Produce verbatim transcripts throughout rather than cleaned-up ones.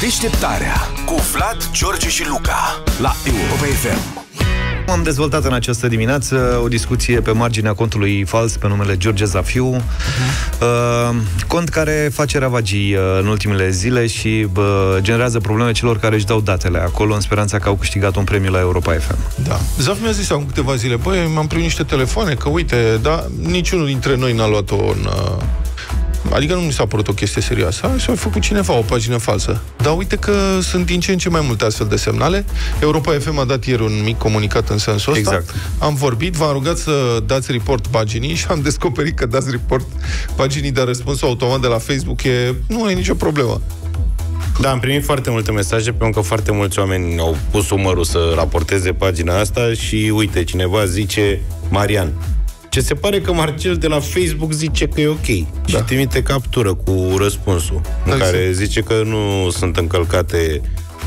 Deșteptarea cu Vlad, George și Luca la Europa F M. Am dezvoltat în această dimineață o discuție pe marginea contului fals pe numele George Zafiu, uh-huh. cont care face ravagii în ultimele zile și generează probleme celor care își dau datele acolo în speranța că au câștigat un premiu la Europa F M. Da. Zafiu mi-a zis acum câteva zile: băi, m-am primit niște telefoane, că uite, dar niciunul dintre noi n-a luat-o în... Adică nu mi s-a părut o chestie serioasă și a făcut cineva o pagină falsă. Dar uite că sunt din ce în ce mai multe astfel de semnale. Europa F M a dat ieri un mic comunicat în sensul ăsta. Exact. Am vorbit, v-am rugat să dați report paginii și am descoperit că dați report paginii, dar răspunsul automat de la Facebook e: nu ai nicio problemă. Da, am primit foarte multe mesaje, pentru că foarte mulți oameni au pus umărul să raporteze pagina asta și uite, cineva zice: Marian, ce se pare că Marcel de la Facebook zice că e ok. Da. Și trimite captură cu răspunsul, în exact. Care zice că nu sunt încălcate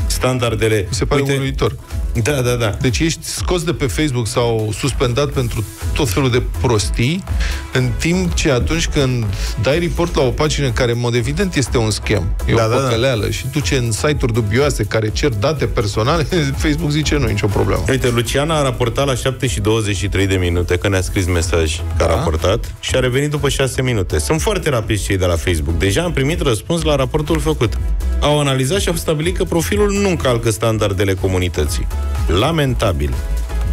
standardele. Se pare uite... uluitor. Da, da, da. Deci ești scos de pe Facebook sau suspendat pentru tot felul de prostii, în timp ce atunci când dai report la o pagină care, în mod evident, este un schem, e da, o păcăleală, da, da. și duce în site-uri dubioase care cer date personale, Facebook zice: nu e nicio problemă. Uite, Luciana a raportat la șapte și douăzeci și trei de minute, că ne-a scris mesaj că da. a raportat și a revenit după șase minute. Sunt foarte rapizi cei de la Facebook. Deja am primit răspuns la raportul făcut. Au analizat și au stabilit că profilul nu încalcă standardele comunității. Lamentabil.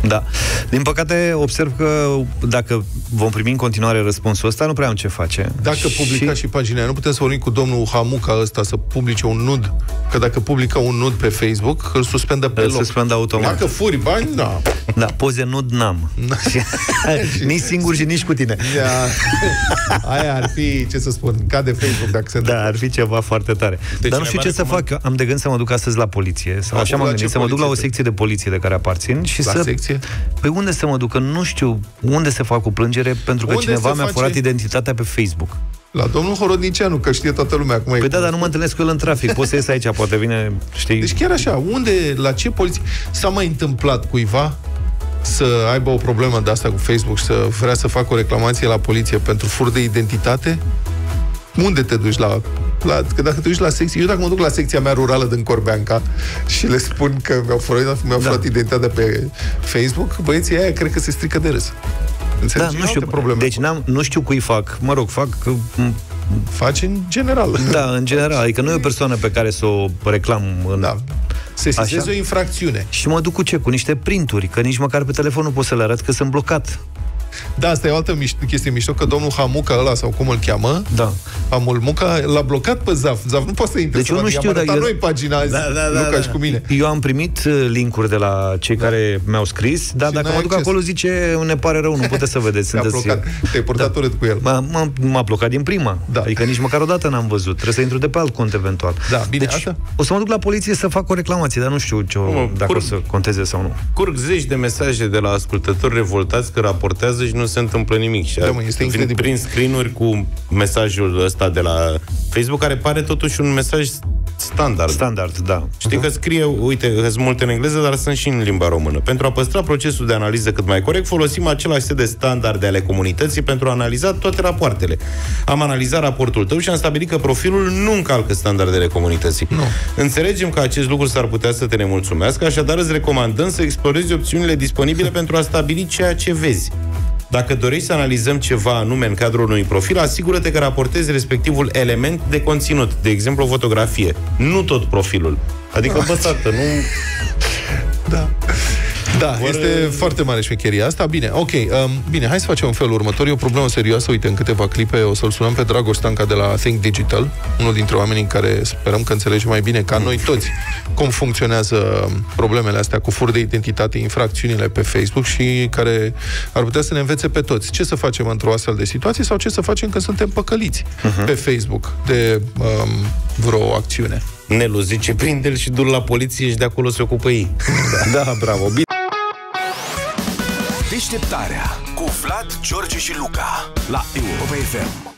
Da. Din păcate, observ că dacă vom primi în continuare răspunsul ăsta, nu prea am ce face. Dacă publica și, și pagina, nu putem să vorbim cu domnul Hamuca ăsta să publice un nud, că dacă publică un nud pe Facebook, îl suspendă pe îl loc. Suspendă automat. Dacă furi bani, da. Da, poze nud n-am. Nici singur și nici cu tine. Da. Aia ar fi, ce să spun, ca de Facebook, dacă se întâmplă. Da, ar fi ceva foarte tare. Deci, dar nu știu ce să fac. Am de gând să mă duc astăzi la poliție. Sau așa m-am gândit, să mă duc la o secție de poliție de care aparțin și să... Păi unde să mă duc? Că nu știu unde să fac o plângere, pentru că unde cineva mi-a face... furat identitatea pe Facebook. La domnul Horodnicianu, că știe toată lumea acum. Păi e da, cu... dar nu mă întâlnesc cu el în trafic. Poți să ies aici, poate vine, știi. Deci chiar așa, unde, la ce poliție? S-a mai întâmplat cuiva să aibă o problemă de asta cu Facebook, să vrea să facă o reclamație la poliție pentru fur de identitate? Unde te duci la... La, că dacă te duci la secție, eu dacă mă duc la secția mea rurală din Corbeanca și le spun că mi-au furat, mi-au furat da. identitatea pe Facebook, băieții aia cred că se strică de râs. Înțelegi? Da, nu știu, probleme. Deci nu știu cui fac, mă rog, fac... Faci în general. Da, în general, adică nu e o persoană pe care să o reclam în... Da. Se sesizezi o infracțiune. Și mă duc cu ce? Cu niște printuri, că nici măcar pe telefon nu pot să le arăt că sunt blocat. Da, asta e o altă miș chestie mișto, că domnul Hamuca ăla, sau cum îl cheamă, da. Hamulmuca, l-a blocat pe Zaf. Zaf nu poate să intre. Deci eu nu știu, dar eu... noi pagina azi, da, da, da, Luca da. și cu mine. Eu am primit linkuri de la cei da. care mi-au scris, dar și dacă mă duc acces. acolo, zice: ne pare rău, nu puteți să vedeți. Te-ai purtat urât cu el. M-a blocat din prima. Da. Adică nici măcar o dată n-am văzut. Trebuie să intru de pe alt cont eventual. Da, bine, deci, asta? O să mă duc la poliție să fac o reclamație, dar nu știu ce, o, dacă curg, o să conteze sau nu. Curg zeci de mesaje de la ascultători revoltați că raportează și nu se întâmplă nimic. Și da, mă, este incredibil. Prin screen-uri cu mesajul ăsta de la Facebook, care pare totuși un mesaj standard. Standard, da. Știi uh-huh. că scrie, uite, că sunt multe în engleză, dar sunt și în limba română. Pentru a păstra procesul de analiză cât mai corect, folosim același set de standarde ale comunității pentru a analiza toate rapoartele. Am analizat raportul tău și am stabilit că profilul nu încalcă standardele comunității. Nu. Înțelegem că acest lucru s-ar putea să te nemulțumească, așadar îți recomandăm să explorezi opțiunile disponibile pentru a stabili ceea ce vezi. Dacă dorești să analizăm ceva anume în cadrul unui profil, asigură-te că raportezi respectivul element de conținut, de exemplu o fotografie, nu tot profilul. Adică băsată, nu... Da. Da, vor... este foarte mare șmecheria asta. Bine, ok, um, bine, hai să facem în felul următor. E o problemă serioasă, uite, în câteva clipe o să-l sunăm pe Dragostanca de la Think Digital, unul dintre oamenii în care sperăm că înțelege mai bine ca noi toți cum funcționează problemele astea cu fur de identitate, infracțiunile pe Facebook, și care ar putea să ne învețe pe toți ce să facem într-o astfel de situație sau ce să facem când suntem păcăliți uh-huh. pe Facebook de um, vreo acțiune. Nelu zice: prinde-l și du-l la poliție și de acolo se ocupă ei. Da, da, bravo, bine. Deșteptarea cu Vlad, George și Luca la Europa F M.